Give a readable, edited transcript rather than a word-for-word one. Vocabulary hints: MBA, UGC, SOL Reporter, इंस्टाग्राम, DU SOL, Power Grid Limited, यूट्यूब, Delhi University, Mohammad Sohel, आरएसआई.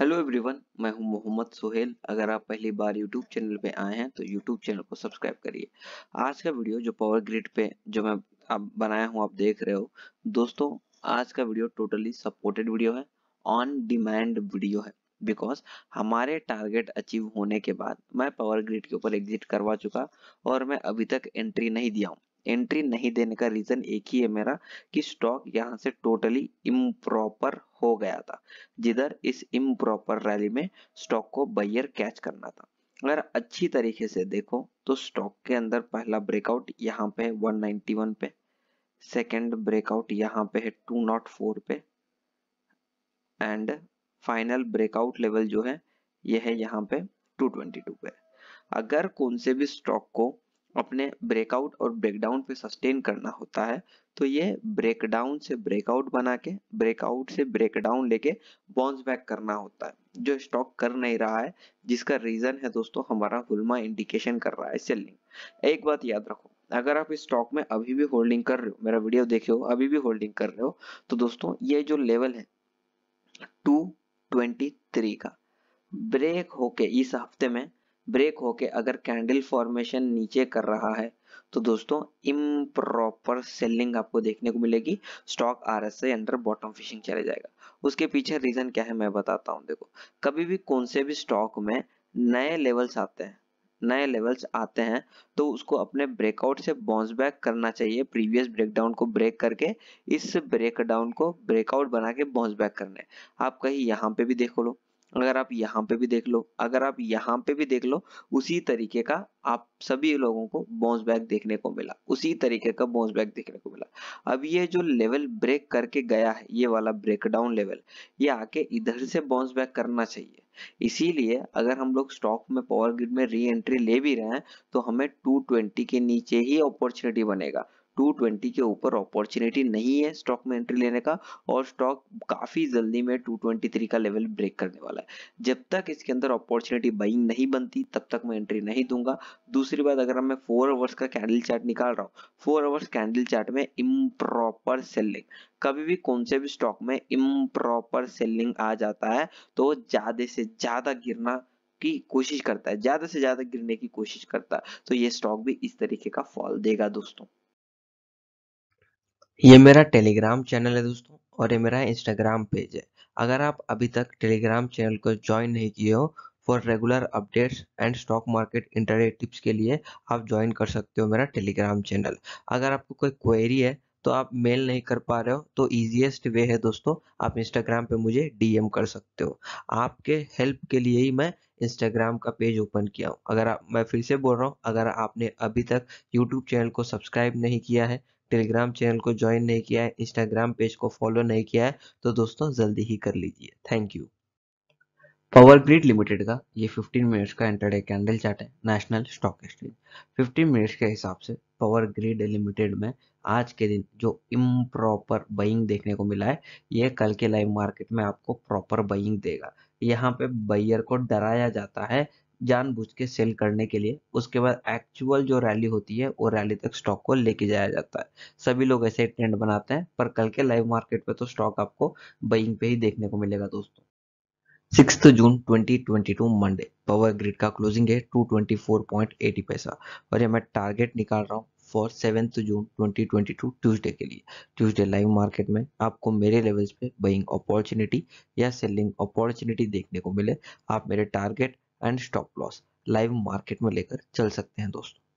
Hello everyone, मैं हूं मोहम्मद सोहेल। अगर आप पहली बार यूट्यूब चैनल पे आए हैं तो यूट्यूब चैनल को सब्सक्राइब करिए। आज का वीडियो जो पावर ग्रिड पे जो मैं अब बनाया हूं आप देख रहे हो दोस्तों, आज का वीडियो टोटली सपोर्टेड वीडियो है, ऑन डिमांड वीडियो है। बिकॉज हमारे टारगेट अचीव होने के बाद मैं पावर ग्रिड के ऊपर एग्जिट करवा चुका और मैं अभी तक एंट्री नहीं दिया हूँ। एंट्री नहीं देने का रीजन एक ही है मेरा कि स्टॉक यहाँ से टोटली इम्प्रॉपर हो गया था, जिधर इस इम्प्रॉपर रैली में स्टॉक को बायर कैच करना था। अगर अच्छी तरीके से देखो तो स्टॉक के अंदर पहला ब्रेकआउट यहाँ पे है 191 पे, सेकंड ब्रेकआउट यहाँ पे है 204 पे, एंड फाइनल ब्रेकआउट लेवल जो है यह है यहाँ पे 222 पे। अगर कौन से भी स्टॉक को अपने ब्रेकआउट और ब्रेकडाउन पे सस्टेन करना होता है तो ये ब्रेकडाउन से ब्रेकआउट बना के, ब्रेकआउट से ब्रेकडाउन लेके बाउंस बैक करना होता है, जो स्टॉक कर नहीं रहा है, जिसका रीजन है दोस्तों हमारा बुलमा इंडिकेशन कर रहा है सेलिंग। एक बात याद रखो, अगर आप इस स्टॉक में अभी भी होल्डिंग कर रहे हो, मेरा वीडियो देखे हो अभी भी होल्डिंग कर रहे हो, तो दोस्तों ये जो लेवल है 223 का ब्रेक होके, इस हफ्ते में ब्रेक होके अगर कैंडल फॉर्मेशन नीचे कर रहा है तो दोस्तों इम्प्रॉपर सेलिंग आपको देखने को मिलेगी। Stock आरएसआई under bottom fishing चले जाएगा। उसके पीछे रीजन क्या है मैं बताता हूं। देखो, कभी भी कौन से भी स्टॉक में नए लेवल्स आते हैं, नए लेवल्स आते हैं तो उसको अपने ब्रेकआउट से बाउंस बैक करना चाहिए। प्रीवियस ब्रेकडाउन को ब्रेक करके इस ब्रेकडाउन को ब्रेकआउट बना के बाउंस बैक करने, आप कहीं यहाँ पे भी देखो लो, अगर आप यहाँ पे भी देख लो, अगर आप यहाँ पे भी देख लो, उसी तरीके का आप सभी लोगों को बाउंस बैक देखने को मिला, उसी तरीके का बाउंस बैक देखने को मिला। अब ये जो लेवल ब्रेक करके गया है, ये वाला ब्रेकडाउन लेवल, ये आके इधर से बाउंस बैक करना चाहिए। इसीलिए अगर हम लोग स्टॉक में पावर ग्रिड में री एंट्री ले भी रहे हैं तो हमें 220 के नीचे ही अपॉर्चुनिटी बनेगा, 220 के ऊपर अपॉर्चुनिटी नहीं है स्टॉक में एंट्री लेने का। और स्टॉक काफी जल्दी में 223 का लेवल ब्रेक करने वाला है। जब तक इसके अंदर अपॉर्चुनिटी बाइंग नहीं बनती तब तक मैं एंट्री नहीं दूंगा। दूसरी बात, अगर मैं 4 आवर्स का कैंडल चार्ट निकाल रहा हूँ, 4 आवर्स कैंडल चार्ट में इम्प्रॉपर सेलिंग, कभी भी कौन से भी स्टॉक में इम्प्रॉपर सेलिंग आ जाता है तो ज्यादा से ज्यादा गिरना की कोशिश करता है, ज्यादा से ज्यादा गिरने की कोशिश करता है, तो ये स्टॉक भी इस तरीके का फॉल देगा दोस्तों। ये मेरा टेलीग्राम चैनल है दोस्तों और ये मेरा इंस्टाग्राम पेज है। अगर आप अभी तक टेलीग्राम चैनल को ज्वाइन नहीं किए हो, for regular updates and stock market intraday tips के लिए आप ज्वाइन कर सकते हो मेरा टेलीग्राम चैनल। अगर आपको कोई क्वेरी है तो आप मेल नहीं कर पा रहे हो तो ईजिएस्ट वे है दोस्तों, आप इंस्टाग्राम पे मुझे डीएम कर सकते हो। आपके हेल्प के लिए ही मैं इंस्टाग्राम का पेज ओपन किया हूँ। अगर आप, मैं फिर से बोल रहा हूँ, अगर आपने अभी तक यूट्यूब चैनल को सब्सक्राइब नहीं किया है, टेलीग्राम चैनल को ज्वाइन नहीं किया है, इंस्टाग्राम पेज को फॉलो नहीं किया है, तो दोस्तों जल्दी ही कर लीजिए। Thank you. Power grid limited का ये 15 मिनट्स का इंट्राडे कैंडल चार्ट है, नेशनल स्टॉक एक्सचेंज। 15 मिनट्स के हिसाब से पावर ग्रिड लिमिटेड में आज के दिन जो इम्प्रॉपर बाइंग देखने को मिला है, ये कल के लाइव मार्केट में आपको प्रॉपर बाइंग देगा। यहाँ पे बायर को डराया जाता है जानबूझ के सेल करने के लिए, उसके बाद एक्चुअल जो रैली होती है वो रैली तक स्टॉक को लेके जाया जाता है। सभी लोग ऐसे ट्रेंड बनाते हैं, पर कल के लाइव मार्केट पे तो स्टॉक आपको बाइंग पे ही देखने को मिलेगा दोस्तों। 6 जून 2022 मंडे, पावर ग्रिड का क्लोजिंग है 224.80 पैसा और ये मैं टारगेट निकाल रहा हूँ फॉर 7 जून 2022 ट्यूसडे के लिए। ट्यूसडे लाइव मार्केट में आपको मेरे लेवल्स पे बाइंग अपॉर्चुनिटी या सेलिंग अपॉर्चुनिटी देखने को मिले, आप मेरे target and stop loss live market में लेकर चल सकते हैं दोस्तों।